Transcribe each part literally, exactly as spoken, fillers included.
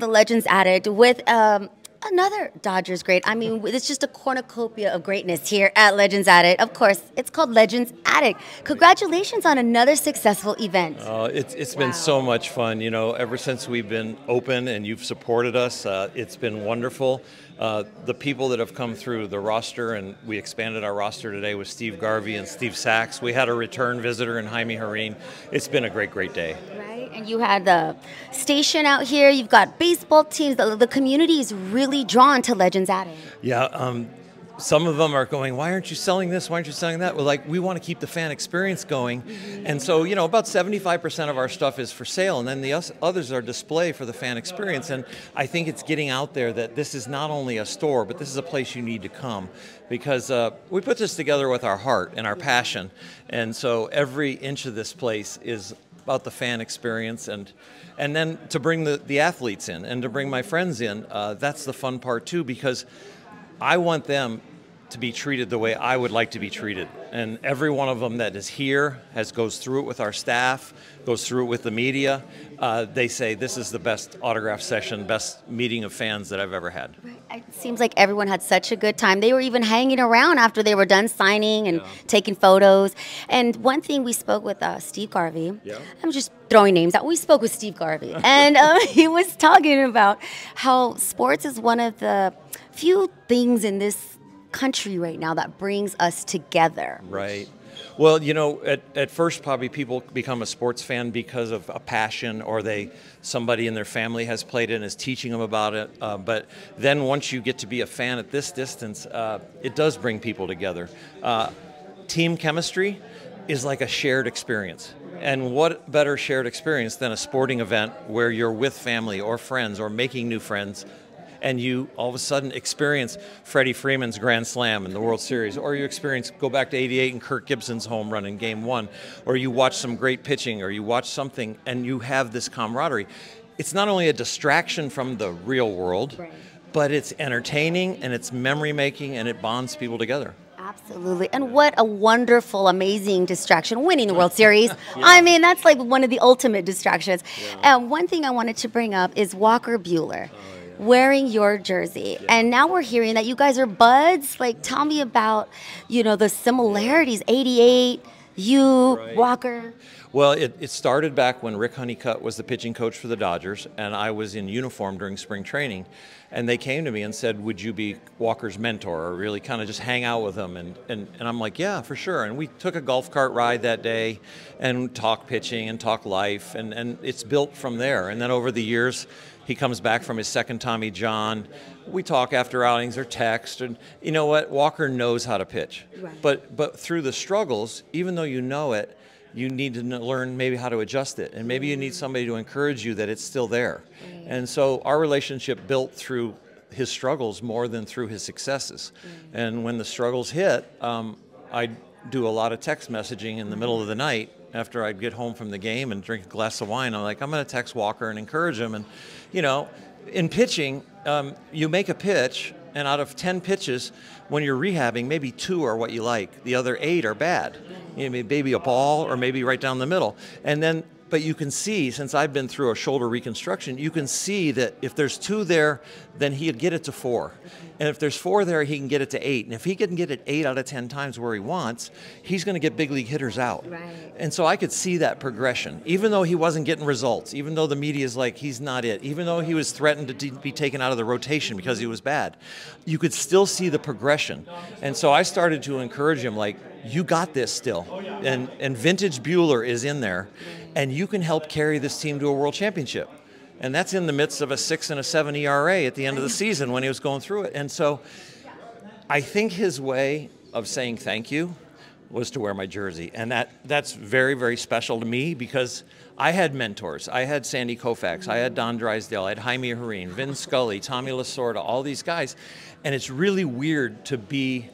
the Legends Attic with um, another Dodgers great. I mean, it's just a cornucopia of greatness here at Legends Attic. Of course, it's called Legends Attic. Congratulations on another successful event. Uh, it's it's wow. been so much fun. You know, ever since we've been open and you've supported us, uh, it's been wonderful. Uh, the people that have come through the roster, and we expanded our roster today with Steve Garvey and Steve Sachs. We had a return visitor in Jaime Jarrín. It's been a great, great day. Right. And you had the station out here. You've got baseball teams. The, the community is really drawn to Legends Attic. Yeah. Um, some of them are going, why aren't you selling this? Why aren't you selling that? Well, like, we want to keep the fan experience going. Mm-hmm. And so, you know, about seventy-five percent of our stuff is for sale. And then the us, others are display for the fan experience. And I think it's getting out there that this is not only a store, but this is a place you need to come. Because uh, we put this together with our heart and our passion. And so every inch of this place is about the fan experience, and and then to bring the, the athletes in and to bring my friends in, uh, that's the fun part too, because I want them to be treated the way I would like to be treated. And every one of them that is here has goes through it with our staff, goes through it with the media. Uh, they say this is the best autograph session, best meeting of fans that I've ever had. Right. It seems like everyone had such a good time. They were even hanging around after they were done signing and yeah. taking photos. And one thing we spoke with uh, Steve Garvey. Yeah. I'm just throwing names out. We spoke with Steve Garvey, and uh, he was talking about how sports is one of the few things in this country right now that brings us together. Right. Well, you know, at, at first probably people become a sports fan because of a passion, or they somebody in their family has played it and is teaching them about it. Uh, but then once you get to be a fan at this distance, uh, it does bring people together. Uh, team chemistry is like a shared experience. And what better shared experience than a sporting event where you're with family or friends or making new friends, and you all of a sudden experience Freddie Freeman's grand slam in the World Series, or you experience, go back to eighty-eight and Kirk Gibson's home run in game one, or you watch some great pitching, or you watch something, and you have this camaraderie. It's not only a distraction from the real world, right, but it's entertaining, and it's memory-making, and it bonds people together. Absolutely. And what a wonderful, amazing distraction, winning the World Series. Yeah. I mean, that's like one of the ultimate distractions. And yeah. uh, one thing I wanted to bring up is Walker Buehler. Oh. Wearing your jersey, yeah. and now we're hearing that you guys are buds. Like, tell me about, you know, the similarities. eighty-eight, you, right. Walker. Well, it, it started back when Rick Honeycutt was the pitching coach for the Dodgers, and I was in uniform during spring training, and they came to me and said, would you be Walker's mentor, or really kind of just hang out with him? And, and, and I'm like, yeah, for sure. And we took a golf cart ride that day and talked pitching and talked life, and, and it's built from there. And then over the years, he comes back from his second Tommy John. We talk after outings or text, and you know what? Walker knows how to pitch. Right. But but through the struggles, even though you know it, you need to learn maybe how to adjust it, and maybe you need somebody to encourage you that it's still there. Right. And so our relationship built through his struggles more than through his successes. Right. And when the struggles hit, um, I do a lot of text messaging in the middle of the night. After I'd get home from the game and drink a glass of wine, I'm like, I'm going to text Walker and encourage him. And, you know, in pitching, um, you make a pitch, and out of ten pitches, when you're rehabbing, maybe two are what you like. The other eight are bad. You know, maybe a ball or maybe right down the middle. And then, but you can see, since I've been through a shoulder reconstruction, you can see that if there's two there, then he'd get it to four. And if there's four there, he can get it to eight. And if he can get it eight out of ten times where he wants, he's going to get big league hitters out. Right. And so I could see that progression, even though he wasn't getting results, even though the media is like, he's not it, even though he was threatened to be taken out of the rotation because he was bad. You could still see the progression. And so I started to encourage him, like, you got this still. And, and vintage Buehler is in there. And you can help carry this team to a world championship. And that's in the midst of a six and a seven E R A at the end of the season when he was going through it. And so I think his way of saying thank you was to wear my jersey. And that, that's very, very special to me, because I had mentors. I had Sandy Koufax. I had Don Drysdale. I had Jaime Jarrín, Vin Scully, Tommy Lasorda, all these guys. And it's really weird to be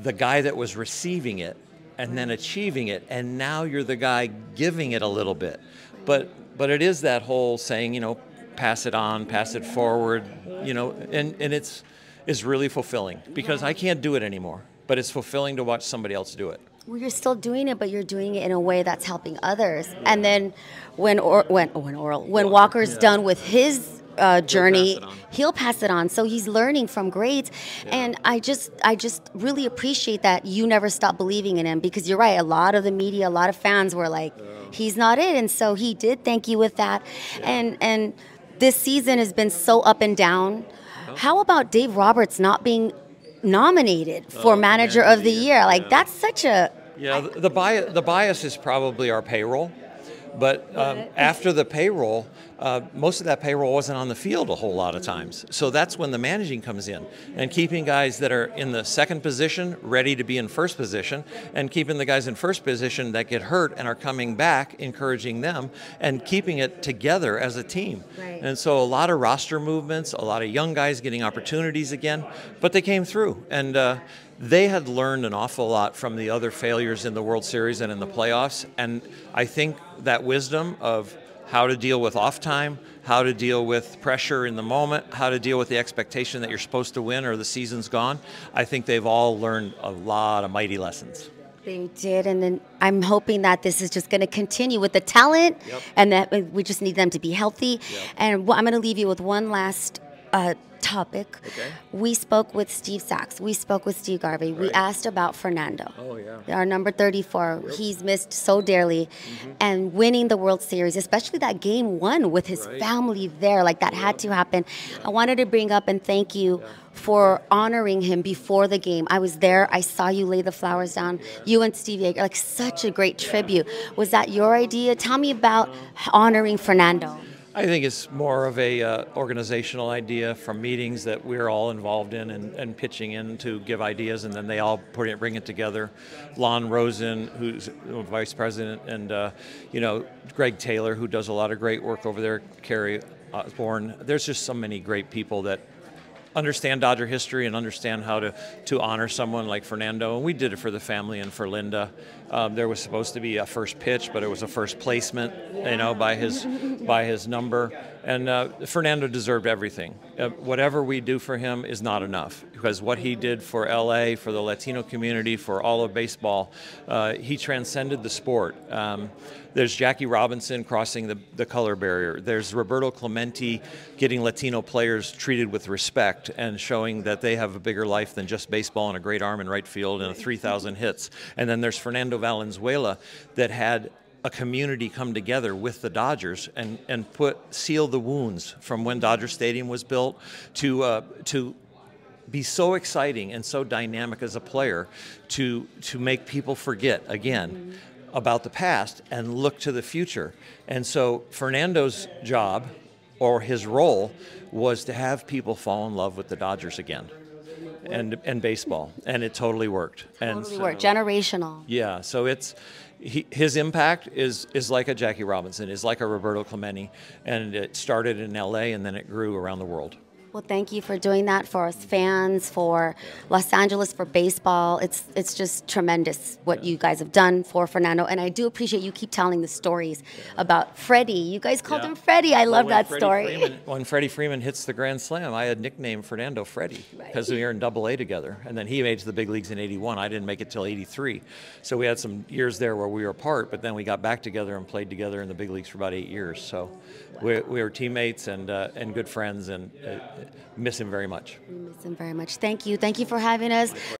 the guy that was receiving it and then achieving it, and now you're the guy giving it a little bit. But but it is that whole saying, you know, pass it on, pass it forward, you know, and, and it's, it's really fulfilling, because I can't do it anymore, but it's fulfilling to watch somebody else do it. Well, you're still doing it, but you're doing it in a way that's helping others. And then when or, when, oh, when, Oral, when Walker's yeah. done with his uh, journey, he'll pass, he'll pass it on. So he's learning from grades, yeah. and I just, I just really appreciate that you never stop believing in him, because you're right. A lot of the media, a lot of fans were like, yeah. he's not it, and so he did thank you with that, yeah. and and this season has been so up and down. Oh. How about Dave Roberts not being nominated for oh, Manager man, of the yeah. Year? Like yeah. that's such a yeah. I, the the bias, the bias is probably our payroll. But um, after the payroll, uh, most of that payroll wasn't on the field a whole lot of times. So that's when the managing comes in, and keeping guys that are in the second position ready to be in first position, and keeping the guys in first position that get hurt and are coming back, encouraging them, and keeping it together as a team. Right. And so a lot of roster movements, a lot of young guys getting opportunities again, but they came through. And uh, they had learned an awful lot from the other failures in the World Series and in the playoffs, and I think that wisdom of how to deal with off time, how to deal with pressure in the moment, how to deal with the expectation that you're supposed to win or the season's gone, I think they've all learned a lot of mighty lessons. They did, and then I'm hoping that this is just going to continue with the talent, yep. and that we just need them to be healthy. Yep. And I'm going to leave you with one last uh, topic. Okay. We spoke with Steve Sachs. We spoke with Steve Garvey. Right. We asked about Fernando. Oh, yeah. Our number thirty-four. Yep. He's missed so dearly. Mm-hmm. And winning the World Series, especially that game one with his right. family there, like that yep. had to happen. Yep. I wanted to bring up and thank you yeah. for honoring him before the game. I was there. I saw you lay the flowers down. Yeah. You and Steve Yeager, like such a great tribute. Yeah. Was that your idea? Tell me about um, honoring Fernando. I think it's more of a uh, organizational idea from meetings that we're all involved in and, and pitching in to give ideas, and then they all put it, bring it together. Lon Rosen, who's vice president, and uh, you know, Greg Taylor, who does a lot of great work over there, Carrie Osborne. There's just so many great people that understand Dodger history and understand how to, to honor someone like Fernando. And we did it for the family and for Linda. Um, there was supposed to be a first pitch, but it was a first placement, you know, by his, by his number. And uh, Fernando deserved everything. Uh, whatever we do for him is not enough, because what he did for L A, for the Latino community, for all of baseball, uh, he transcended the sport. Um, there's Jackie Robinson crossing the, the color barrier. There's Roberto Clemente getting Latino players treated with respect and showing that they have a bigger life than just baseball and a great arm in right field and a three thousand hits. And then there's Fernando Valenzuela that had a community come together with the Dodgers and and put seal the wounds from when Dodger Stadium was built to uh, to be so exciting and so dynamic as a player to to make people forget again mm-hmm. about the past and look to the future. And so Fernando's job or his role was to have people fall in love with the Dodgers again. And and baseball, and it totally worked. Totally and so, worked, generational. Yeah, so it's he, his impact is is like a Jackie Robinson, is like a Roberto Clemente, and it started in L A and then it grew around the world. Well, thank you for doing that for us fans, for Los Angeles, for baseball. It's it's just tremendous what yeah. you guys have done for Fernando, and I do appreciate you keep telling the stories yeah. about Freddie. You guys called yeah. him Freddie. I well, love that Freddie story. Freeman, when Freddie Freeman hits the Grand Slam, I had nicknamed Fernando Freddie because right. we were in Double A together, and then he made it to the big leagues in eighty-one. I didn't make it till eighty-three, so we had some years there where we were apart, but then we got back together and played together in the big leagues for about eight years. So wow. we, we were teammates and uh, and good friends, and. Yeah. Uh, miss him very much. We miss him very much. Thank you. Thank you for having us.